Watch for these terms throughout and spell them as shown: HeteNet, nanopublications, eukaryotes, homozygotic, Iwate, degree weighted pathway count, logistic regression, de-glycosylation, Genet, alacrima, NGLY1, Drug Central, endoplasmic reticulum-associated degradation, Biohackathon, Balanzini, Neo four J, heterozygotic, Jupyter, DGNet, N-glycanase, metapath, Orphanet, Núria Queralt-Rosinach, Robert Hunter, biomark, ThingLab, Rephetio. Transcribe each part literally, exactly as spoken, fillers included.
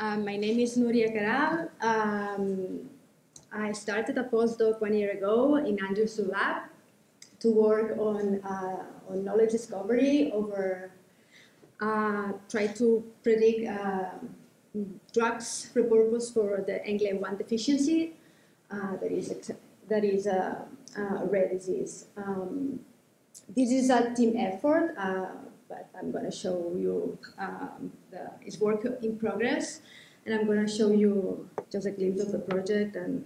Um, my name is Núria Queralt. Um, I started a postdoc one year ago in Andrew's lab to work on, uh, on knowledge discovery over, uh, try to predict uh, drugs repurposed for the N G L Y one deficiency, uh, that is, that is a, a rare disease. Um, this is a team effort, uh, but I'm going to show you, um, the, it's work in progress, and I'm going to show you just a glimpse of the project. And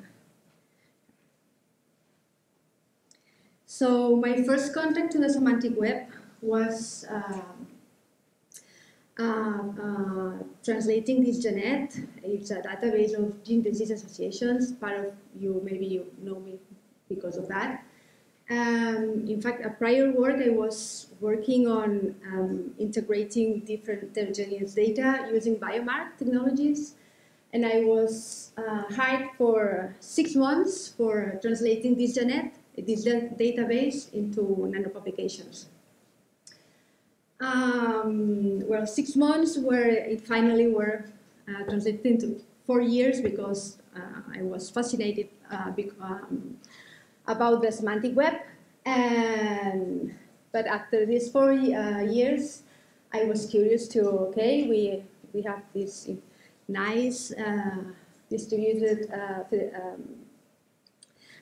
so my first contact to the semantic web was uh, uh, uh, translating this Genet. It's a database of gene disease associations. Part of you, maybe you know me because of that. Um, in fact, a prior work I was working on um, integrating different heterogeneous data using biomark technologies. And I was uh, hired for six months for translating this Genet. This database into nanopublications. Um, well, six months where it finally were uh, translated into four years because uh, I was fascinated uh, because, um, about the semantic web. And but after these four uh, years, I was curious to okay, we we have this nice uh, distributed. Uh, um,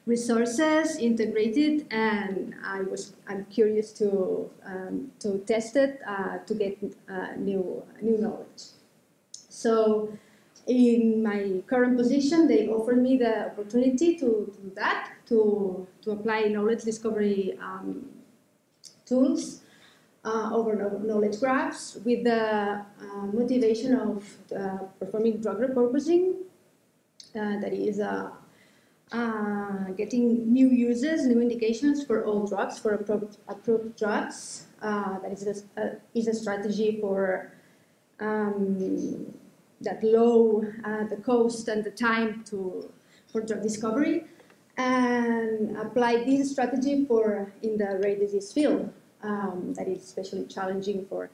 resources integrated, and I was I'm curious to um, to test it uh, to get uh, new new knowledge. So, in my current position, they offered me the opportunity to do that to to apply knowledge discovery um, tools uh, over knowledge graphs with the uh, motivation of uh, performing drug repurposing. Uh, that is a Uh, getting new uses, new indications for all drugs, for approved, approved drugs. Uh, that is a, uh, is a strategy for um, that low uh, the cost and the time to for drug discovery, and apply this strategy for in the rare disease field. Um, that is especially challenging for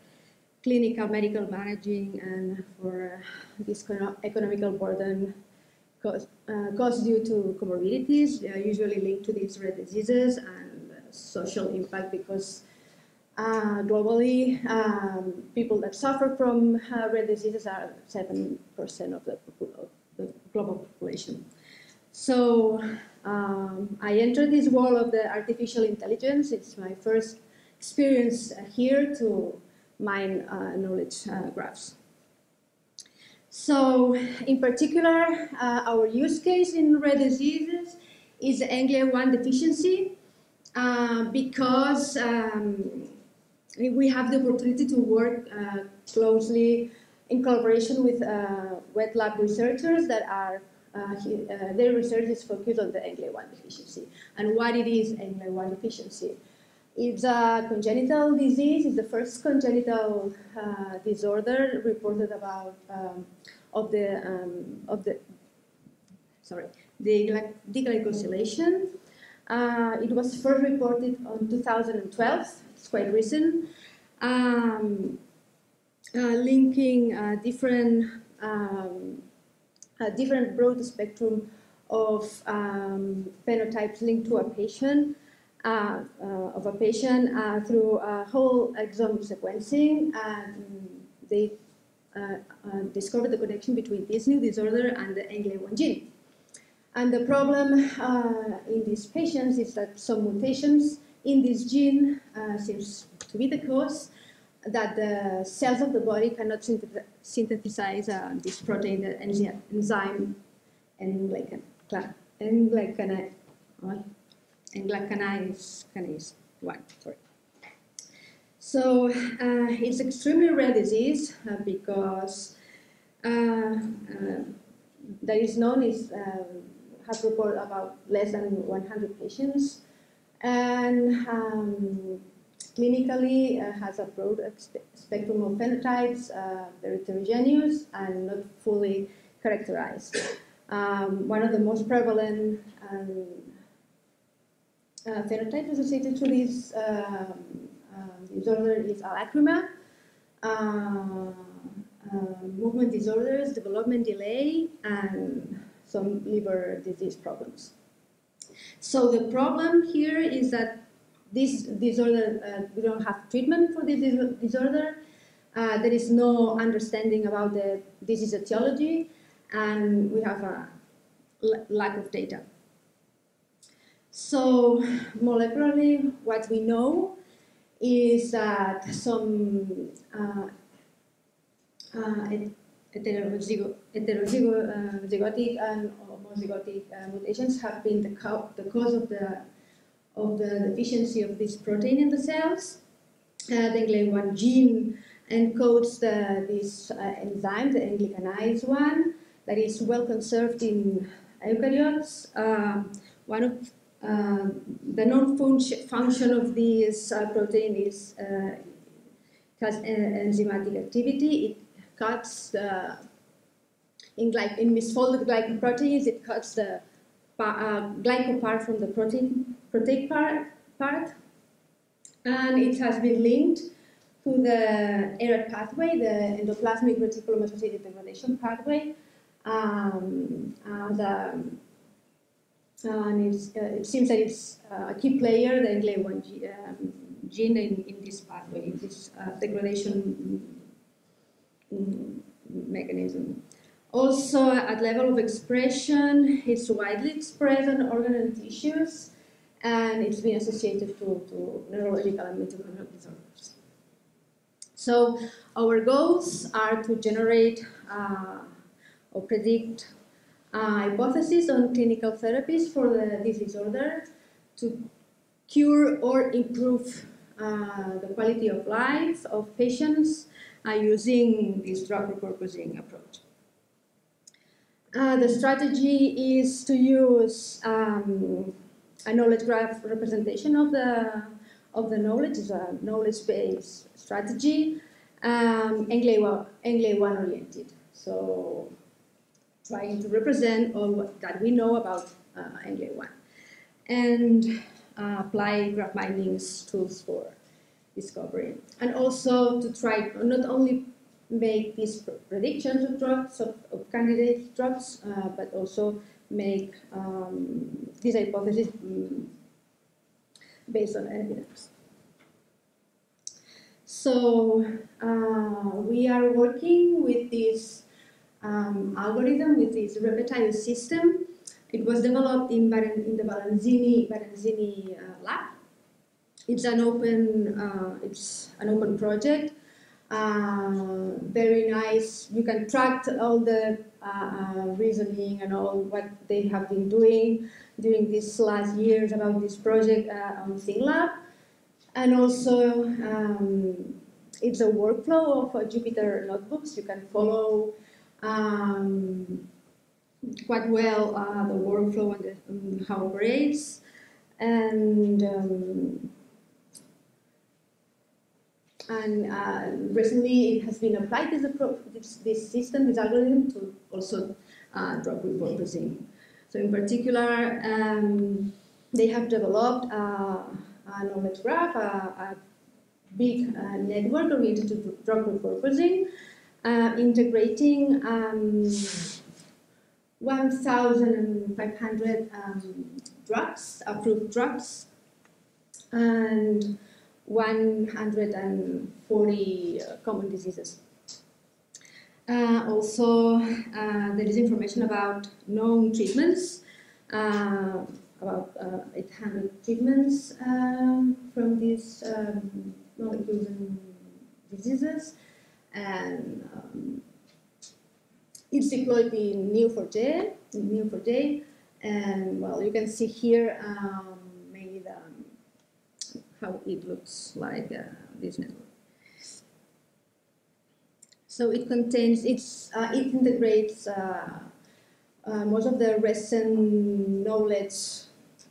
clinical medical managing and for this economical burden. Cost, uh, cost due to comorbidities. They are usually linked to these rare diseases and uh, social impact because uh, globally um, people that suffer from uh, rare diseases are seven percent of the, of the global population. So um, I entered this world of the artificial intelligence. It's my first experience here to mine uh, knowledge uh, graphs. So, in particular, uh, our use case in rare diseases is the N G L Y one deficiency uh, because um, we have the opportunity to work uh, closely in collaboration with uh, wet lab researchers that are, uh, uh, their research is focused on the N G L Y one deficiency. And what it is, N G L Y one deficiency? It's a congenital disease. It's the first congenital uh, disorder reported about um, of the um, of the sorry the de-glycosylation. Uh, it was first reported on two thousand twelve. It's quite recent, um, uh, linking uh, different um, a different broad spectrum of um, phenotypes linked to a patient. Uh, uh, of a patient uh, through uh, whole exome sequencing. Um, they uh, uh, discovered the connection between this new disorder and the N G L Y one gene. And the problem uh, in these patients is that some mutations in this gene uh, seems to be the cause that the cells of the body cannot synth synthesize uh, this protein, the enzyme N-glycanase. N-glycanase one. Sorry. So uh, it's extremely rare disease uh, because uh, uh, that is known is uh, has reported about less than one hundred patients, and um, clinically uh, has a broad spectrum of phenotypes, uh, very heterogeneous and not fully characterized. Um, one of the most prevalent. Um, Uh, phenotype associated to this um, uh, disorder is alacrima. Uh, uh, uh, movement disorders, development delay, and some liver disease problems. So the problem here is that this disorder, uh, we don't have treatment for this disorder. Uh, there is no understanding about the disease etiology, and we have a lack of data. So molecularly, what we know is that some uh, uh, heterozygotic and homozygotic uh, mutations have been the, co the cause of the of the deficiency of this protein in the cells. Uh, the N G L Y one gene encodes the, this uh, enzyme, the N glycanase one, that is well conserved in eukaryotes. Uh, one of uh, the known func function of this uh, protein is uh, it has enzymatic activity. It cuts the in, in misfolded glycoproteins. It cuts the uh, glycopar from the protein proteic part, part, and it has been linked to the E R A T pathway, the endoplasmic reticulum-associated degradation pathway. Um, and, um, and it's, uh, it seems that it's uh, a key player, the N G L Y one um, gene, in, in this pathway, in this uh, degradation mechanism. Also, at level of expression, it's widely expressed on organ and tissues, and it's been associated to, to neurological and mitochondrial disorders. So our goals are to generate uh, or predict uh, hypotheses on clinical therapies for the, this disorder to cure or improve uh, the quality of life of patients uh, using this drug repurposing approach. Uh, the strategy is to use um, a knowledge graph representation of the, of the knowledge, is a knowledge-based strategy, um, N G L Y one oriented. So trying to represent all that we know about uh, N G L Y one and uh, apply graph bindings tools for discovery. And also to try not only make these predictions of drugs, of, of candidate drugs, uh, but also make um, these hypotheses um, based on evidence. So uh, we are working with this um, algorithm, with this Rephetio system. It was developed in, in the Balanzini, Balanzini uh, lab. It's an open, uh, it's an open project. Uh, very nice. You can track all the uh, reasoning and all what they have been doing during these last years about this project uh, on ThingLab. And also, um, it's a workflow of uh, Jupyter notebooks. You can follow um, quite well uh, the workflow and the, um, how it operates. And um, And uh, recently, it has been applied this, approach, this, this system, this algorithm, to also uh, drug repurposing. So, in particular, um, they have developed uh, a knowledge graph, a, a big uh, network oriented to drug repurposing, uh, integrating um, one thousand five hundred um, drugs, approved drugs, and one hundred forty uh, common diseases. Uh, also, uh, there is information about known treatments, uh, about uh, eight hundred treatments um, from these um, molecules and diseases. And um, it's deployed in Neo four J, Neo four J. And well, you can see here um, maybe the how it looks like, uh, this network. So it contains, it's, uh, it integrates uh, uh, most of the recent knowledge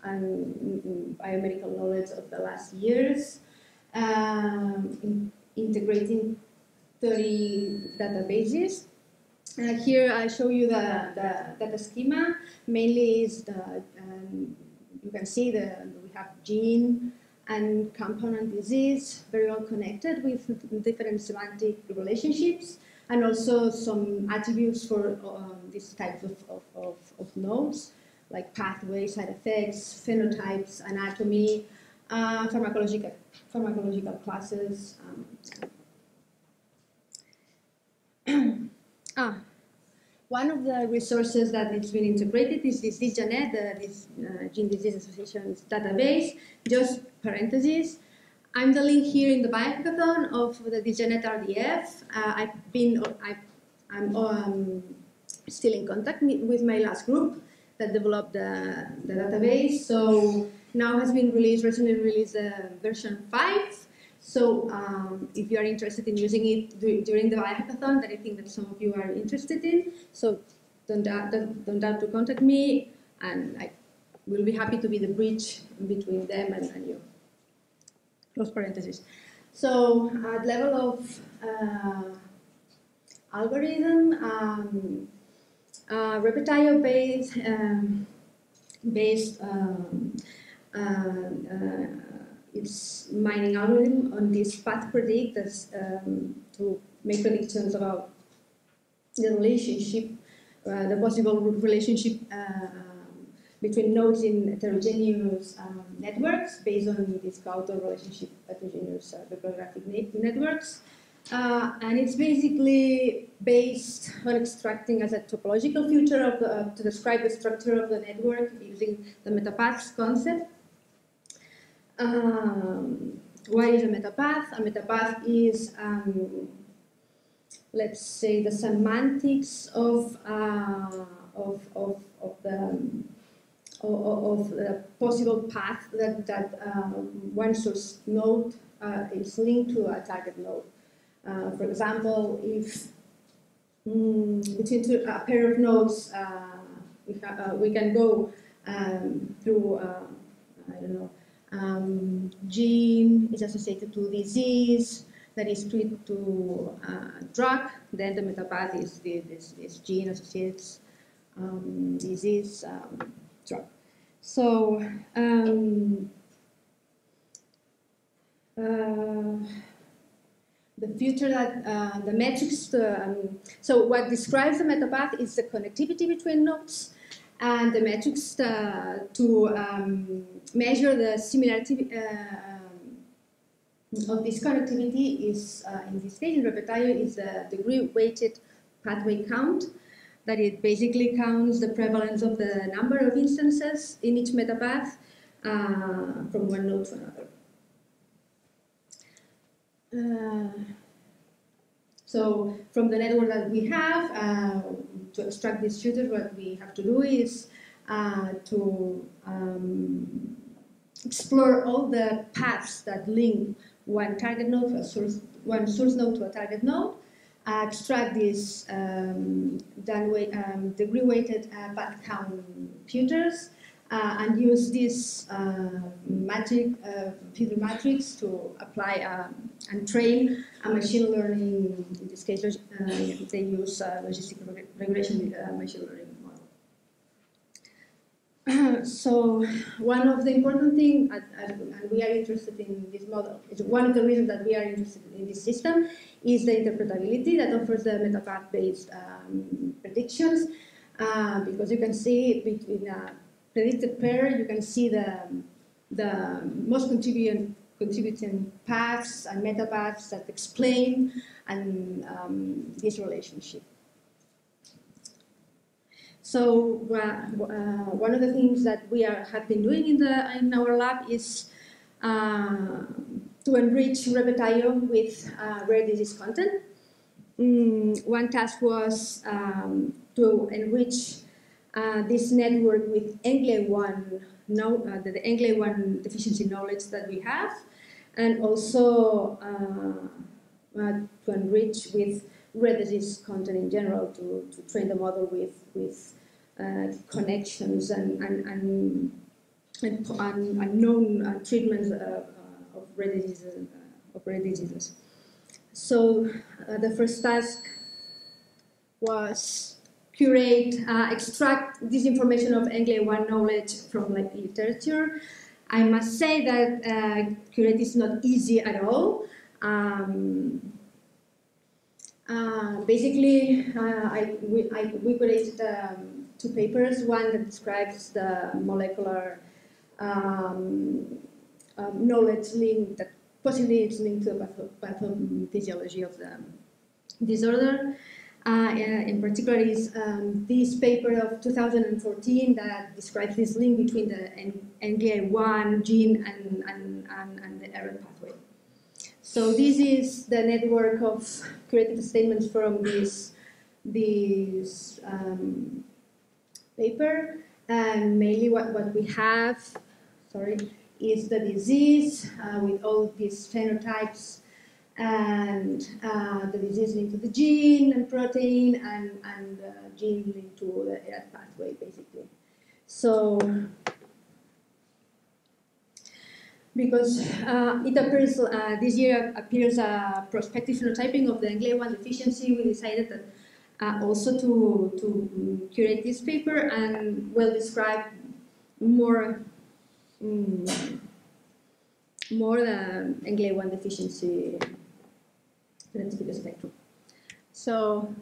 and biomedical knowledge of the last years, um, in integrating thirty databases. Uh, here I show you the, the data schema. Mainly is the, um, you can see the, we have gene, and component disease, very well connected with different semantic relationships. and also some attributes for um, this type of, of, of, of nodes, like pathways, side effects, phenotypes, anatomy, uh, pharmacological, pharmacological classes. Um. ah, one of the resources that it's been integrated is this DGNet, uh, this uh, Gene Disease Associations database. Just parentheses, I'm the link here in the biohackathon of the DGNet R D F. Uh, I've been, I've, I'm um, still in contact with my last group that developed the, the database. So now has been released, recently released uh, version five. So um, if you are interested in using it do, during the biohackathon, that I think that some of you are interested in, so don't doubt, don't, don't doubt to contact me, and I will be happy to be the bridge between them and, and you. Close parentheses. So at level of uh, algorithm, um, Uh, Rephetio based, um, based um, uh, uh, its mining algorithm on this path predict um, to make predictions about the relationship, uh, the possible relationship uh, between nodes in heterogeneous um, networks based on this Gautor relationship heterogeneous uh, bibliographic networks. Uh, and it's basically based on extracting as a topological feature of the, uh, to describe the structure of the network using the metapaths concept. Um, what is a metapath? A metapath is, um, let's say, the semantics of uh, of, of of the um, of, of the possible path that that uh, one source node uh, is linked to a target node. Uh, for example, if um, between two, a pair of nodes, uh, we, uh, we can go um, through, uh, I don't know, um, gene is associated to disease, that is treated to uh, drug, then the metapath is the, this, this gene associated um, disease um, drug. So, um, uh, the future that uh, the metrics, to, um, so what describes the metapath is the connectivity between nodes, and the metrics to, to um, measure the similarity uh, of this connectivity is, uh, in this case, in Rephetio, is the degree weighted pathway count, that it basically counts the prevalence of the number of instances in each metapath uh, from one node to another. Uh, so from the network that we have, uh, to extract these features, what we have to do is uh, to um, explore all the paths that link one target node to a source, one source node to a target node, uh, extract this um, um, degree-weighted uh, path count features, uh, and use this uh, magic uh, feature matrix to apply uh, and train a machine learning. In this case, uh, they use uh, logistic regression with, uh, machine learning model. So, one of the important things, and we are interested in this model, it's one of the reasons that we are interested in this system, is the interpretability that offers the metapath-based um, predictions, uh, because you can see between uh, predicted pair, you can see the, the most contributing, contributing paths and metapaths that explain and, um, this relationship. So uh, uh, one of the things that we are, have been doing in, the, in our lab is uh, to enrich Rephetio with uh, rare disease content. Mm, one task was um, to enrich Uh, this network with N G L Y one, no, uh, the, the N G L Y one deficiency knowledge that we have, and also uh, uh, to enrich with rare disease content in general to, to train the model with, with uh, connections and, and, and, and, and, and known uh, treatments uh, uh, of, rare diseases, uh, of rare diseases. So uh, the first task was curate, uh, extract this information of N G L Y one knowledge from like literature. I must say that uh, curate is not easy at all. Um, Uh, basically, uh, I, we, I, we created um, two papers, one that describes the molecular um, um, knowledge link that possibly is linked to the pathophysiology of the disorder. Uh, in particular, is um, this paper of two thousand fourteen that describes this link between the N G L Y one gene and, and, and, and the errant pathway. So this is the network of created statements from this, this um, paper. And mainly what, what we have, sorry, is the disease uh, with all these phenotypes and uh, the disease linked to the gene and protein, and, and the gene linked to the E R A pathway, basically. So, because uh, it appears, uh, this year appears a prospective phenotyping of the N G L Y one deficiency, we decided that, uh, also to, to curate this paper and well describe more um, more the N G L Y one deficiency spectrum. So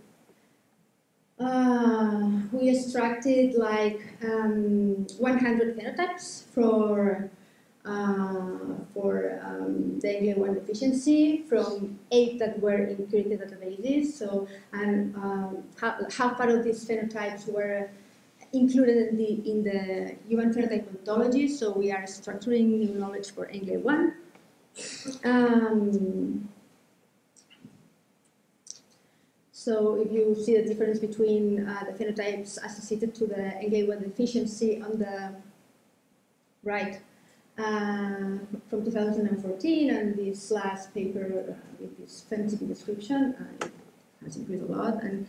uh, we extracted like um, one hundred phenotypes for uh, for um, the N G L Y one deficiency from eight that were in curated databases. So and um, how, how part of these phenotypes were included in the, in the human phenotype ontology. So we are structuring new knowledge for N G L Y one. Um, So if you see the difference between uh, the phenotypes associated to the N G L Y one deficiency on the right uh, from two thousand fourteen and this last paper uh, with this phenotypic description, uh, it has increased a lot. And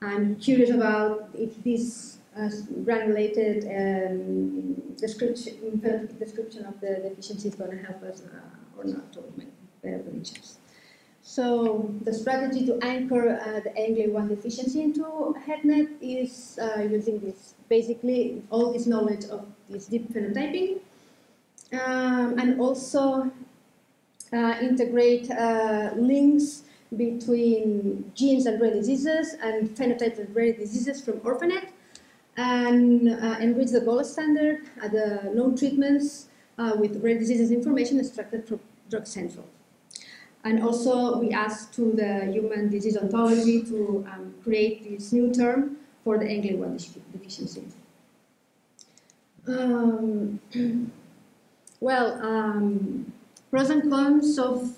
I'm curious about if this uh, brand-related um, description, phenotypic description of the deficiency is going to help us uh, or not to make better predictions. So the strategy to anchor uh, the N G L Y one deficiency into HeteNet is uh, using this, basically all this knowledge of this deep phenotyping, um, and also uh, integrate uh, links between genes and rare diseases and phenotypes and rare diseases from Orphanet, and uh, enrich the gold standard at the known treatments uh, with rare diseases information extracted from Drug Central. And also, we asked to the human disease ontology to um, create this new term for the N G L Y one deficiency. Um, well, um, pros and cons of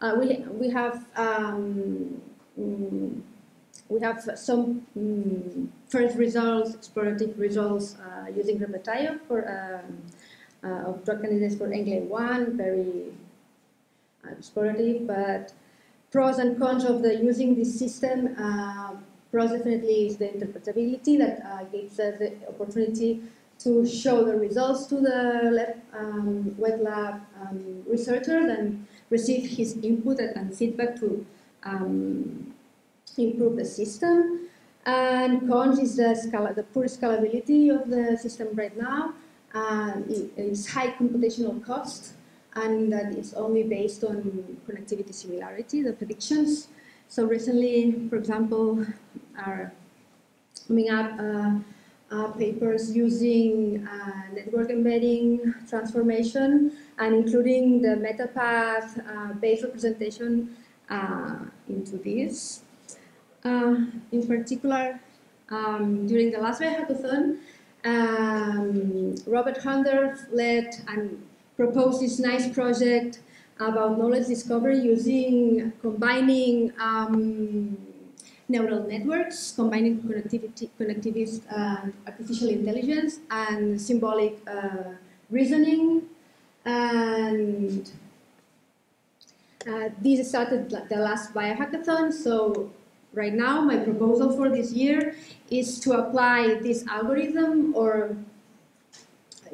uh, we we have um, we have some um, first results, explorative results uh, using Rephetio for um, uh, of drug candidates for N G L Y one, very explorative, but pros and cons of the using this system. Uh, pros definitely is the interpretability that uh, gives us the opportunity to show the results to the lab, um, wet lab um, researchers and receive his input and feedback to um, improve the system. And cons is the, scala, the poor scalability of the system right now. Uh, it, it's high computational cost, and that it's only based on connectivity similarity, the predictions. So recently, for example, are coming up uh, uh, papers using uh, network embedding transformation and including the metapath uh, based representation uh, into this. Uh, in particular, um, during the last hackathon, um, Robert Hunter led and proposed this nice project about knowledge discovery using combining um, neural networks, combining connectivity, connectivist uh, artificial intelligence and symbolic uh, reasoning. And uh, this started the last biohackathon. So right now, my proposal for this year is to apply this algorithm or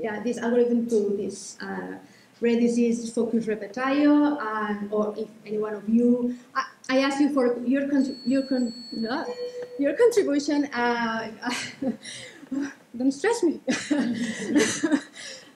Yeah, this algorithm to this uh, rare disease focus Rephetio, and or if any one of you, I, I ask you for your con your con no, your contribution. Uh, don't stress me.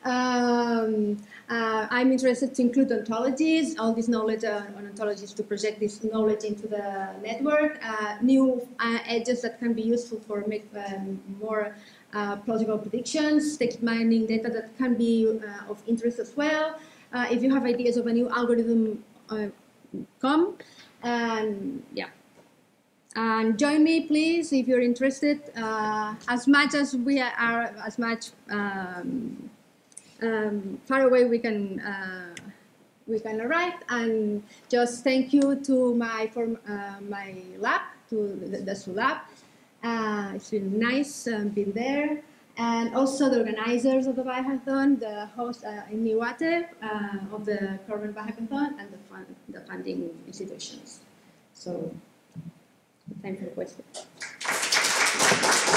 um, Uh, I'm interested to include ontologies, all this knowledge on, on ontologies to project this knowledge into the network, uh, new uh, edges that can be useful for make um, more uh, plausible predictions, text mining data that can be uh, of interest as well. Uh, if you have ideas of a new algorithm, uh, come. Um, yeah. And join me, please, if you're interested. Uh, as much as we are, as much um, um, far away we can uh, we can arrive. And just thank you to my form, uh, my lab, to the, the S U lab. Uh, it's been nice um, being there, and also the organizers of the Biohackathon, the host uh, in Iwate uh, of the current Biohackathon, and the fund, the funding institutions. So. Time for questions.